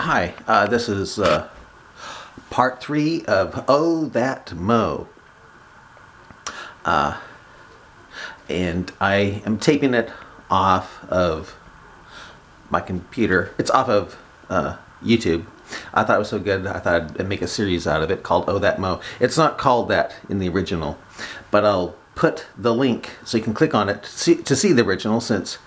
Hi, this is part 3 of Oh That Mo. And I am taping it off of my computer. It's off of YouTube. I thought it was so good, I thought I'd make a series out of it called Oh That Mo. It's not called that in the original, but I'll put the link so you can click on it to see the original, since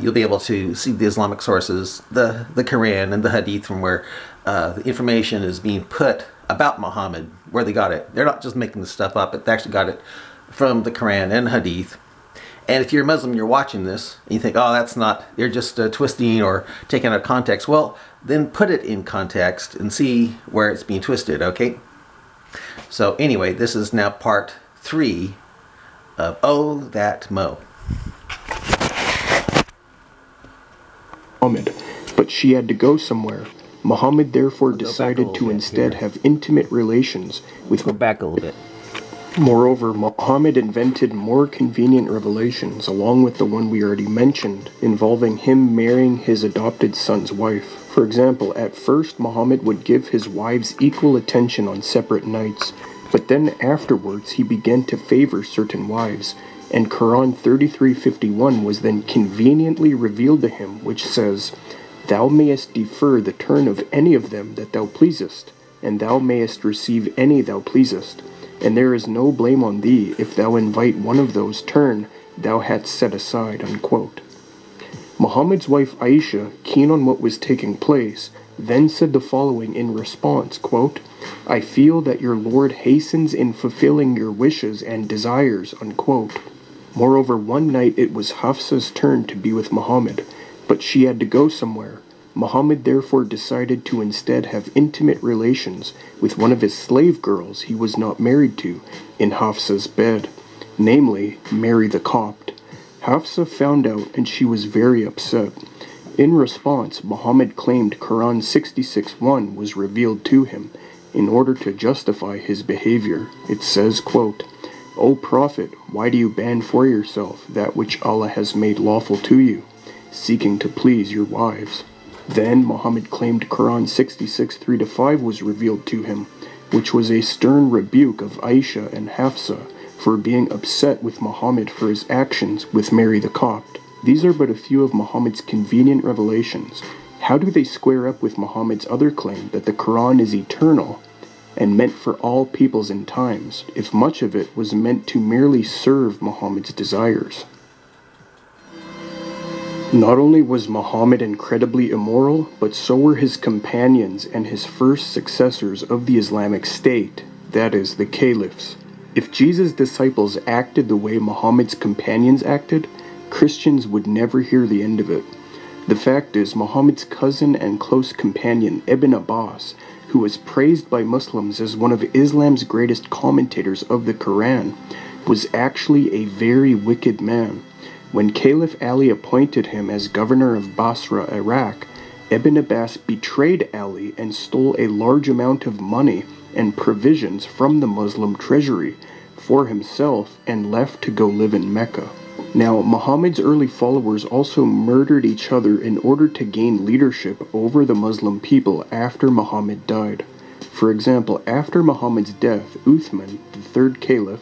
you'll be able to see the Islamic sources, the Quran and the Hadith, from where the information is being put about Muhammad, where they got it. They're not just making this stuff up, but they actually got it from the Quran and Hadith. And if you're a Muslim and you're watching this, and you think, oh, that's not, they're just twisting or taking out of context, well, then put it in context and see where it's being twisted, okay? So anyway, this is now part 3 of Oh That Mo. Muhammad, but she had to go somewhere. Muhammad therefore decided to instead have intimate relations with her. Back a little bit. Moreover, Muhammad invented more convenient revelations along with the one we already mentioned, involving him marrying his adopted son's wife. For example, at first Muhammad would give his wives equal attention on separate nights, but then afterwards he began to favor certain wives, and Quran 33:51 was then conveniently revealed to him, which says, "Thou mayest defer the turn of any of them that thou pleasest, and thou mayest receive any thou pleasest, and there is no blame on thee if thou invite one of those turn thou hadst set aside," unquote. Muhammad's wife Aisha, keen on what was taking place, then said the following in response, quote, "I feel that your Lord hastens in fulfilling your wishes and desires," unquote. Moreover, one night it was Hafsa's turn to be with Muhammad, but she had to go somewhere. Muhammad therefore decided to instead have intimate relations with one of his slave girls he was not married to in Hafsa's bed, namely Mary the Copt. Hafsa found out and she was very upset. In response, Muhammad claimed Quran 66:1 was revealed to him in order to justify his behavior. It says, quote, "O Prophet, why do you ban for yourself that which Allah has made lawful to you, seeking to please your wives?" Then Muhammad claimed Quran 66:3-5 was revealed to him, which was a stern rebuke of Aisha and Hafsa for being upset with Muhammad for his actions with Mary the Copt. These are but a few of Muhammad's convenient revelations. How do they square up with Muhammad's other claim that the Quran is eternal and meant for all peoples and times, if much of it was meant to merely serve Muhammad's desires? Not only was Muhammad incredibly immoral, but so were his companions and his first successors of the Islamic State, that is, the caliphs. If Jesus' disciples acted the way Muhammad's companions acted, Christians would never hear the end of it. The fact is, Muhammad's cousin and close companion Ibn Abbas, who was praised by Muslims as one of Islam's greatest commentators of the Quran, was actually a very wicked man. When Caliph Ali appointed him as governor of Basra, Iraq, Ibn Abbas betrayed Ali and stole a large amount of money and provisions from the Muslim treasury for himself and left to go live in Mecca. Now, Muhammad's early followers also murdered each other in order to gain leadership over the Muslim people after Muhammad died. For example, after Muhammad's death, Uthman, the third caliph,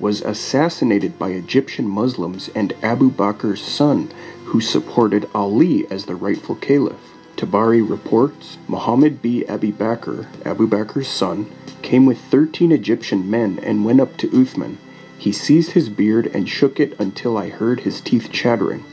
was assassinated by Egyptian Muslims and Abu Bakr's son, who supported Ali as the rightful caliph. Tabari reports, Muhammad b. Abi Bakr, Abu Bakr's son, came with 13 Egyptian men and went up to Uthman. He seized his beard and shook it until I heard his teeth chattering.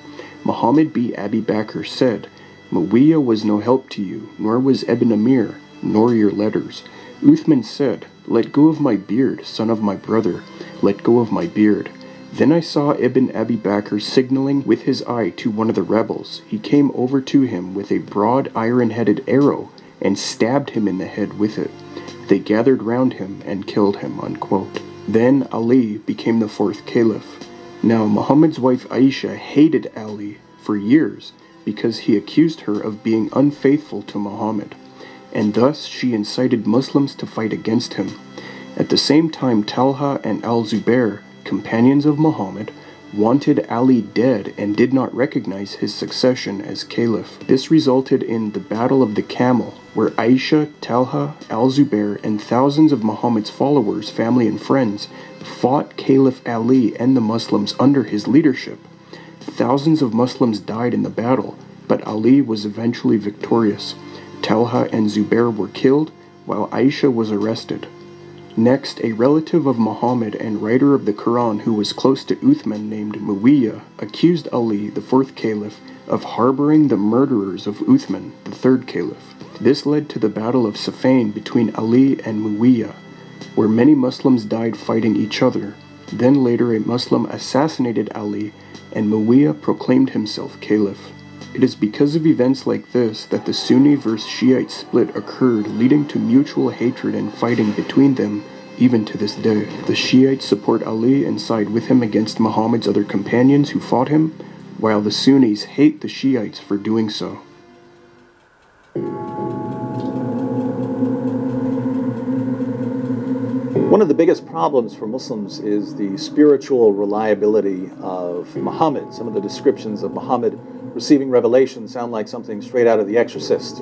Muhammad b. Abi Bakr said, "Mu'wiyah was no help to you, nor was Ibn Amir, nor your letters." Uthman said, "Let go of my beard, son of my brother, let go of my beard." Then I saw Ibn Abi Bakr signaling with his eye to one of the rebels. He came over to him with a broad iron-headed arrow and stabbed him in the head with it. They gathered round him and killed him, unquote. Then Ali became the fourth caliph. Now, Muhammad's wife Aisha hated Ali for years because he accused her of being unfaithful to Muhammad, and thus she incited Muslims to fight against him. At the same time, Talha and Al-Zubair, companions of Muhammad, wanted Ali dead and did not recognize his succession as caliph. This resulted in the Battle of the Camel, where Aisha, Talha, Al-Zubair, and thousands of Muhammad's followers, family and friends, fought Caliph Ali and the Muslims under his leadership. Thousands of Muslims died in the battle, but Ali was eventually victorious. Talha and Zubair were killed, while Aisha was arrested. Next, a relative of Muhammad and writer of the Quran who was close to Uthman named Mu'wiyah accused Ali, the fourth caliph, of harboring the murderers of Uthman, the third caliph. This led to the Battle of Siffin between Ali and Mu'wiyah, where many Muslims died fighting each other. Then later a Muslim assassinated Ali and Mu'wiyah proclaimed himself caliph. It is because of events like this that the Sunni versus Shiite split occurred, leading to mutual hatred and fighting between them even to this day. The Shiites support Ali and side with him against Muhammad's other companions who fought him, while the Sunnis hate the Shiites for doing so. One of the biggest problems for Muslims is the spiritual reliability of Muhammad. Some of the descriptions of Muhammad receiving revelation sound like something straight out of The Exorcist.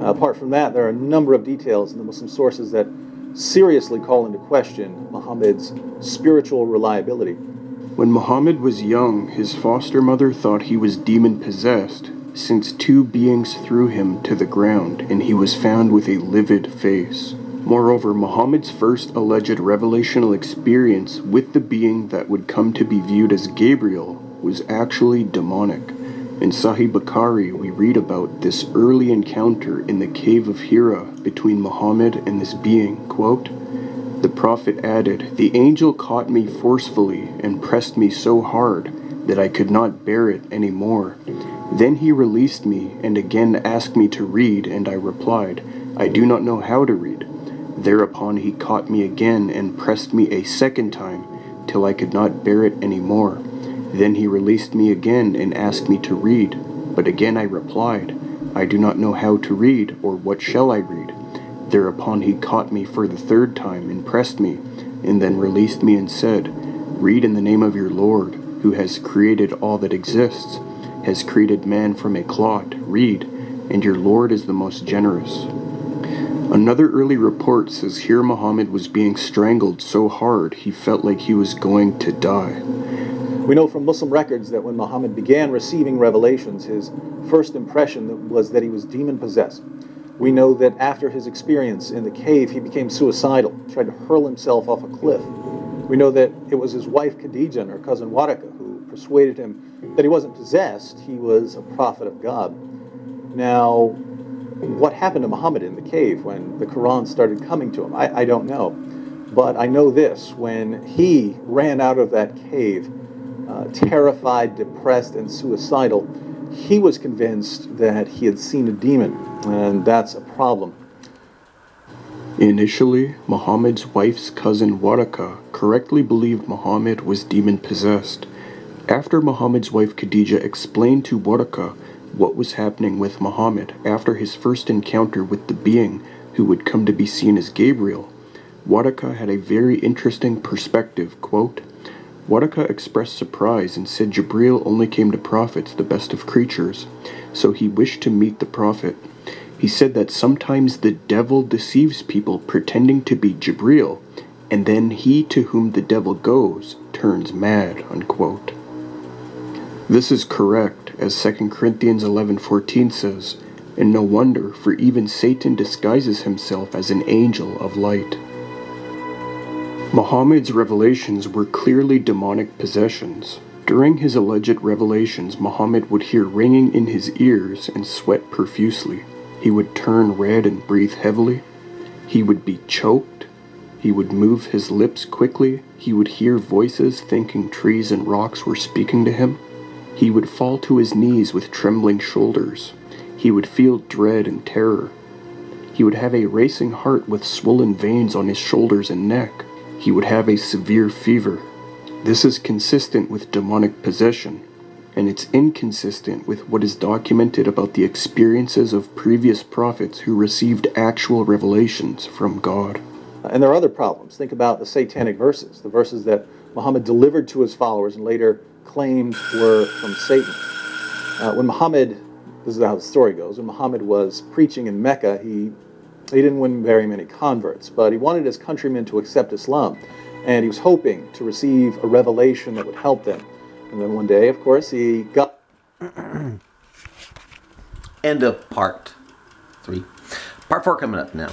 Apart from that, there are a number of details in the Muslim sources that seriously call into question Muhammad's spiritual reliability. When Muhammad was young, his foster mother thought he was demon-possessed, since two beings threw him to the ground, and he was found with a livid face. Moreover, Muhammad's first alleged revelational experience with the being that would come to be viewed as Gabriel was actually demonic. In Sahih Bukhari, we read about this early encounter in the cave of Hira between Muhammad and this being. Quote, "The Prophet added, 'The angel caught me forcefully and pressed me so hard that I could not bear it any more. Then he released me and again asked me to read, and I replied, I do not know how to read. Thereupon he caught me again and pressed me a second time, till I could not bear it any more. Then he released me again and asked me to read. But again I replied, I do not know how to read, or what shall I read? Thereupon he caught me for the third time and pressed me, and then released me and said, Read in the name of your Lord, who has created all that exists, has created man from a clot, read, and your Lord is the most generous.'" Another early report says here Muhammad was being strangled so hard he felt like he was going to die. We know from Muslim records that when Muhammad began receiving revelations, his first impression was that he was demon-possessed. We know that after his experience in the cave, he became suicidal, tried to hurl himself off a cliff. We know that it was his wife Khadijah and her cousin Waraqa who persuaded him that he wasn't possessed, he was a prophet of God. Now, what happened to Muhammad in the cave when the Quran started coming to him? I don't know. But I know this, when he ran out of that cave, terrified, depressed, and suicidal, he was convinced that he had seen a demon, and that's a problem. Initially, Muhammad's wife's cousin Waraqa correctly believed Muhammad was demon-possessed. After Muhammad's wife Khadijah explained to Waraqa what was happening with Muhammad after his first encounter with the being who would come to be seen as Gabriel, Waraqa had a very interesting perspective. Quote, "Waraqa expressed surprise and said Jibreel only came to prophets, the best of creatures, so he wished to meet the prophet. He said that sometimes the devil deceives people pretending to be Jibreel, and then he to whom the devil goes turns mad." Unquote. This is correct, as 2 Corinthians 11:14 says, "And no wonder, for even Satan disguises himself as an angel of light." Muhammad's revelations were clearly demonic possessions. During his alleged revelations, Muhammad would hear ringing in his ears and sweat profusely. He would turn red and breathe heavily. He would be choked. He would move his lips quickly. He would hear voices, thinking trees and rocks were speaking to him. He would fall to his knees with trembling shoulders. He would feel dread and terror. He would have a racing heart with swollen veins on his shoulders and neck. He would have a severe fever. This is consistent with demonic possession, and it's inconsistent with what is documented about the experiences of previous prophets who received actual revelations from God. And there are other problems. Think about the satanic verses, the verses that Muhammad delivered to his followers and later claimed were from Satan. When Muhammad, this is how the story goes, when Muhammad was preaching in Mecca, he didn't win very many converts, but he wanted his countrymen to accept Islam, and he was hoping to receive a revelation that would help them. And then one day, of course, he got... End of part 3. Part 4 coming up now.